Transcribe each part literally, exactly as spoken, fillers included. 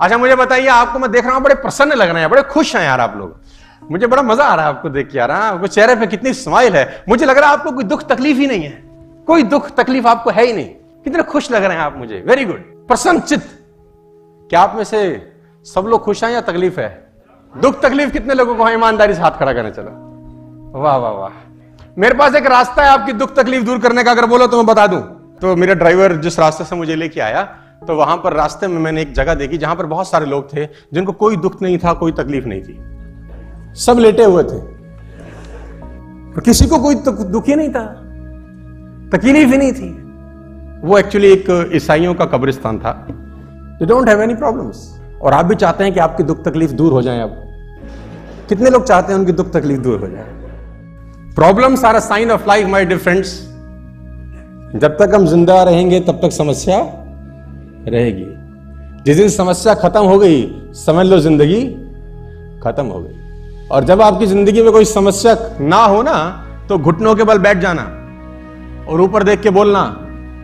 अच्छा मुझे बताइए, आपको मैं देख रहा हूँ बड़े प्रसन्न लग रहे हैं, बड़े खुश हैं यार आप लोग, मुझे बड़ा मजा आ रहा है आपको देख के यार। आपको चेहरे पे कितनी स्माइल है, मुझे लग रहा है आपको कोई दुख तकलीफ ही नहीं है, कोई दुख तकलीफ आपको है ही नहीं, कितने खुश लग रहे हैं आप मुझे, वेरी गुड, प्रसन्न चित्त। क्या आप में से सब लोग खुश हैं या तकलीफ है? दुख तकलीफ कितने लोगों को है? ईमानदारी से हाथ खड़ा करने। चलो वाह वाह वाह। मेरे पास एक रास्ता है आपकी दुख तकलीफ दूर करने का, अगर बोलो तो मैं बता दूं। तो मेरा ड्राइवर जिस रास्ते से मुझे लेके आया, तो वहां पर रास्ते में मैंने एक जगह देखी जहां पर बहुत सारे लोग थे जिनको कोई दुख नहीं था, कोई तकलीफ नहीं थी, सब लेटे हुए थे, पर किसी को कोई दुख ही नहीं था, तकलीफ ही नहीं थी। वो एक्चुअली एक ईसाइयों का कब्रिस्तान था। They don't have any problems. और आप भी चाहते हैं कि आपकी दुख तकलीफ दूर हो जाए। अब कितने लोग चाहते हैं उनकी दुख तकलीफ दूर हो जाए? Problems are a sign of life my dear friends. जब तक हम जिंदा रहेंगे तब तक समस्या रहेगी, जिस दिन समस्या खत्म हो गई समझ लो जिंदगी खत्म हो गई। और जब आपकी जिंदगी में कोई समस्या ना हो ना, तो घुटनों के बल बैठ जाना और ऊपर देख के बोलना,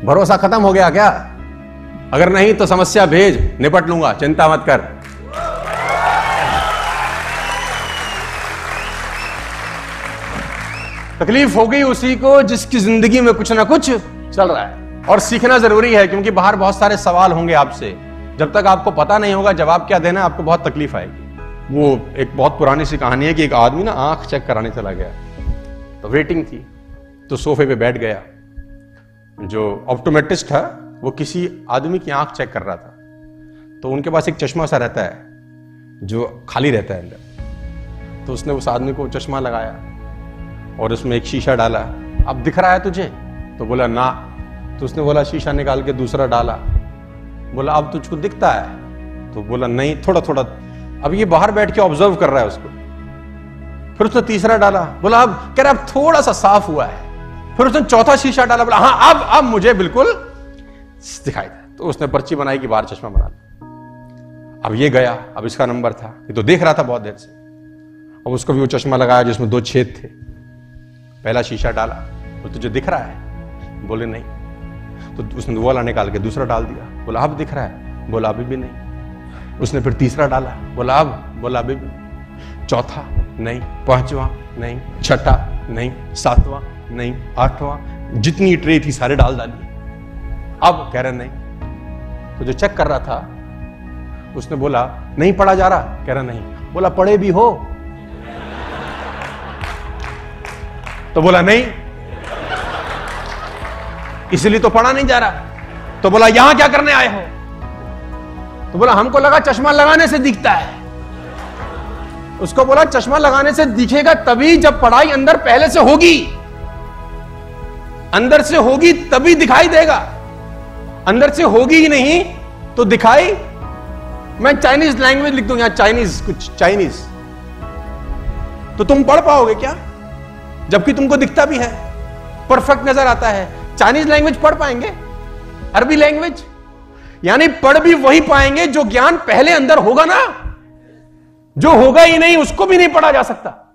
भरोसा खत्म हो गया क्या? अगर नहीं तो समस्या भेज, निपट लूंगा, चिंता मत कर। तकलीफ हो गई उसी को जिसकी जिंदगी में कुछ ना कुछ चल रहा है। और सीखना जरूरी है, क्योंकि बाहर बहुत सारे सवाल होंगे आपसे, जब तक आपको पता नहीं होगा जवाब क्या देना है, आपको बहुत तकलीफ आएगी। वो एक बहुत पुरानी सी कहानी है कि एक आदमी ना आंख चेक कराने चला गया, तो वेटिंग थी, तो सोफे पे बैठ गया। जो ऑप्टोमेट्रिस्ट था वो किसी आदमी की आंख चेक कर रहा था, तो उनके पास एक चश्मा सा रहता है जो खाली रहता है अंदर, तो उसने उस आदमी को चश्मा लगाया और उसमें एक शीशा डाला। अब दिख रहा है तुझे? तो बोला ना। तो उसने बोला शीशा निकाल के दूसरा डाला, बोला अब तुझको दिखता है? तो बोला नहीं, थोड़ा थोड़ा। अब ये बाहर बैठ के ऑब्जर्व कर रहा है उसको। फिर उसने तीसरा डाला, बोला अब, कह रहा अब थोड़ा सा साफ हुआ है। फिर उसने चौथा शीशा डाला, बोला हाँ अब अब मुझे बिल्कुल दिखाई दे। तो उसने पर्ची बनाई कि बाहर चश्मा बना लिया। अब ये गया, अब इसका नंबर था, ये तो देख रहा था बहुत देर से। अब उसको भी वो चश्मा लगाया जिसमें दो छेद थे, पहला शीशा डाला, तो तुझे दिख रहा है? बोले नहीं। तो उसने वाला निकाल के दूसरा डाल दिया, बोला अब दिख रहा है? बोला अभी भी नहीं। उसने फिर तीसरा डाला, बोला अब? बोला अभी भी। चौथा नहीं, पांचवा नहीं, छठा नहीं, सातवां नहीं, आठवां, जितनी ट्रे थी सारे डाल डाली। अब कह रहे नहीं। तो जो चेक कर रहा था उसने बोला नहीं पढ़ा जा रहा? कह रहा नहीं। बोला पढ़े भी हो? तो बोला नहीं, इसलिए तो पढ़ा नहीं जा रहा। तो बोला यहां क्या करने आए हो? तो बोला हमको लगा चश्मा लगाने से दिखता है। उसको बोला चश्मा लगाने से दिखेगा तभी जब पढ़ाई अंदर पहले से होगी, अंदर से होगी तभी दिखाई देगा, अंदर से होगी ही नहीं तो दिखाई। मैं चाइनीज लैंग्वेज लिख दूं यहां, चाइनीज, कुछ चाइनीज, तो तुम पढ़ पाओगे क्या? जबकि तुमको दिखता भी है, परफेक्ट नजर आता है। चाइनीज लैंग्वेज पढ़ पाएंगे, अरबी लैंग्वेज, यानी पढ़ भी वही पाएंगे जो ज्ञान पहले अंदर होगा ना। जो होगा ही नहीं उसको भी नहीं पढ़ा जा सकता।